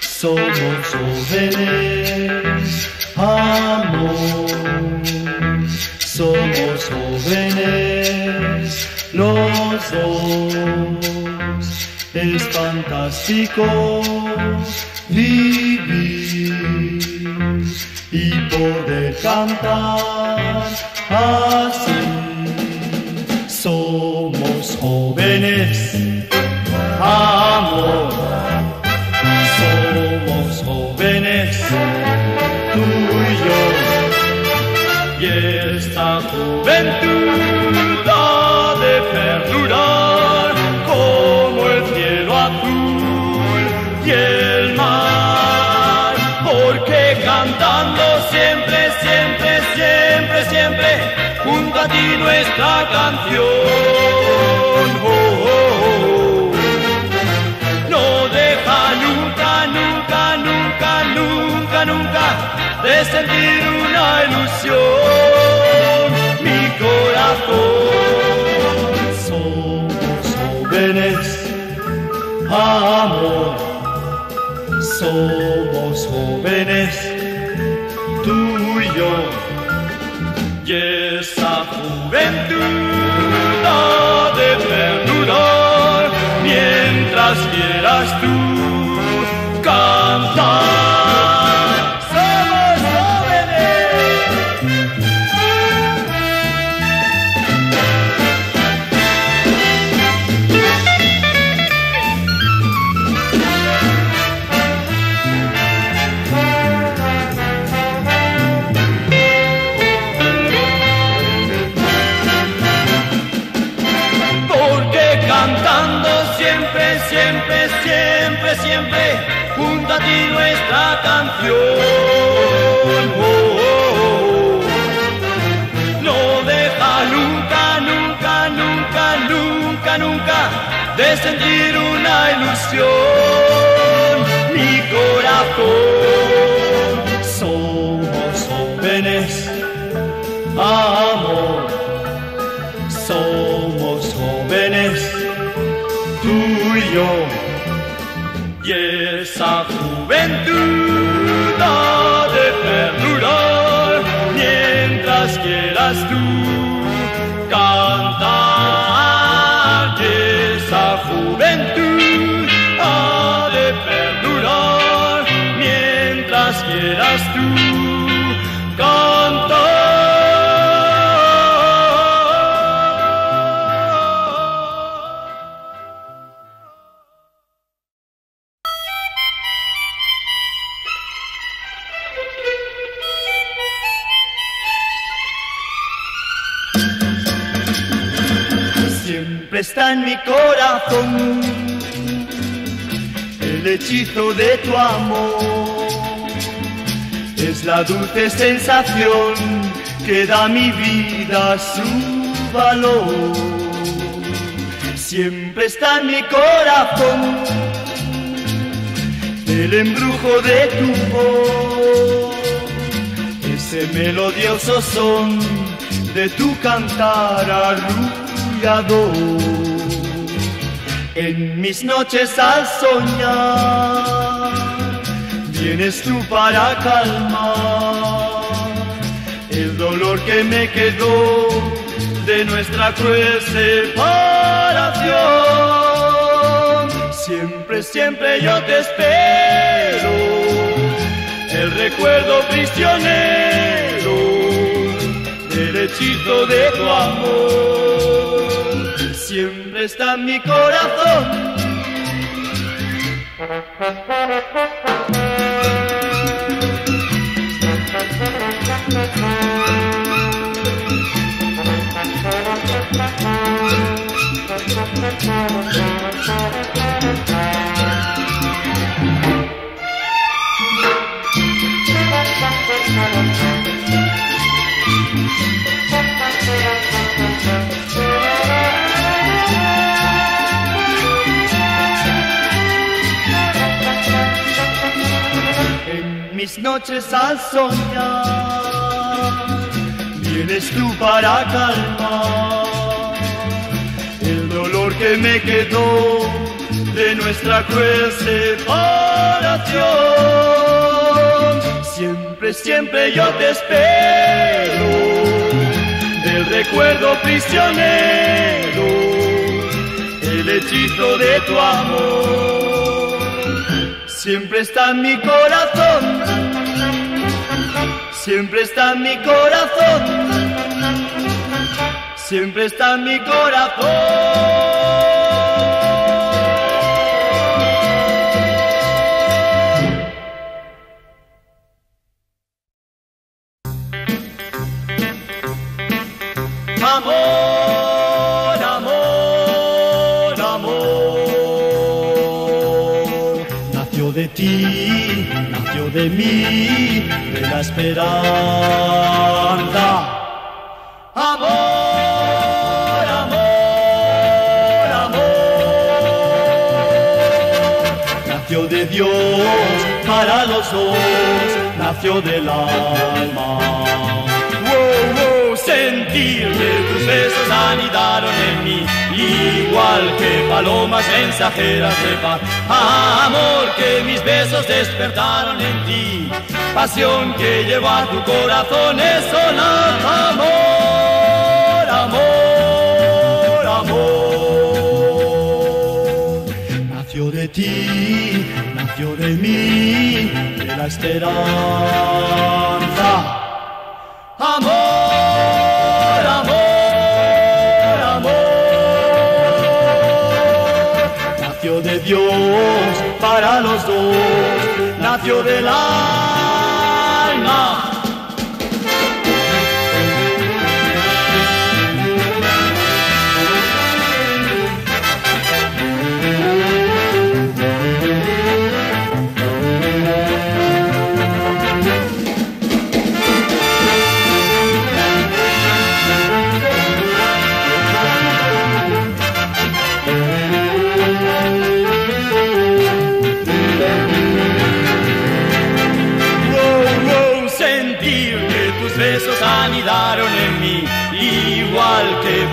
Somos jóvenes, amor. Somos jóvenes, los dos. Es fantástico vivir y poder cantar así. Somos jóvenes, amor. Somos jóvenes, tú y yo. Y esta juventud ha de perdurar como el cielo azul y el mar. Porque cantando siempre, siempre, siempre, siempre, junto a ti nuestra canción. Oh, oh, oh. Nunca de sentir una ilusión, mi corazón. Somos jóvenes, amor. Somos jóvenes, tú y yo. Y esa juventud ha de perdurar mientras quieras tú cantar. Siempre, siempre, siempre, junto a ti nuestra canción. Oh, oh, oh. No deja nunca, nunca, nunca, nunca, nunca de sentir una ilusión, mi corazón. Somos jóvenes, amor. Somos jóvenes, tú y yo, y esa juventud ha de perdurar mientras quieras tú cantar. Y esa juventud ha de perdurar mientras quieras tú cantar. Está en mi corazón el hechizo de tu amor, es la dulce sensación que da a mi vida su valor. Siempre está en mi corazón el embrujo de tu voz, ese melodioso son de tu cantar arrullador. En mis noches al soñar, vienes tú para calmar el dolor que me quedó de nuestra cruel separación. Siempre, siempre yo te espero, el recuerdo prisionero del hechizo de tu amor. Siempre está en mi corazón. Mis noches al soñar, vienes tú para calmar el dolor que me quedó de nuestra cruel separación. Siempre, siempre yo te espero, del recuerdo prisionero, el hechizo de tu amor. Siempre está en mi corazón, siempre está en mi corazón, siempre está en mi corazón. Nació de mí, de la esperanza. Amor, amor, amor. Nació de Dios para los dos, nació del alma. Wow, wow, sentir de tus besos anidaron en mí, igual que palomas mensajeras de paz. Amor que mis besos despertaron en ti, pasión que lleva tu corazón es sonar. Amor, amor, amor. Nació de ti, nació de mí, de la esperanza. Amor. Nació de Dios para los dos, nació del alma.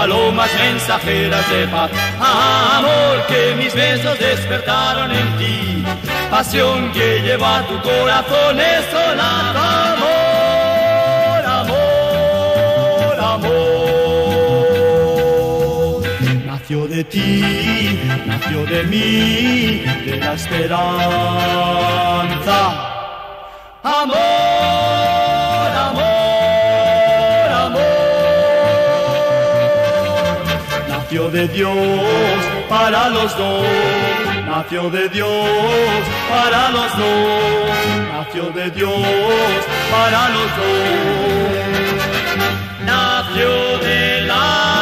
Palomas mensajeras de paz, amor que mis besos despertaron en ti, pasión que lleva tu corazón es solar. Amor, amor, amor. Nació de ti, nació de mí, de la esperanza. Amor. Nació de Dios para los dos, nació de Dios para los dos, nació de Dios para los dos, nació del alma.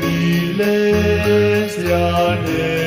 Miles de anhelos.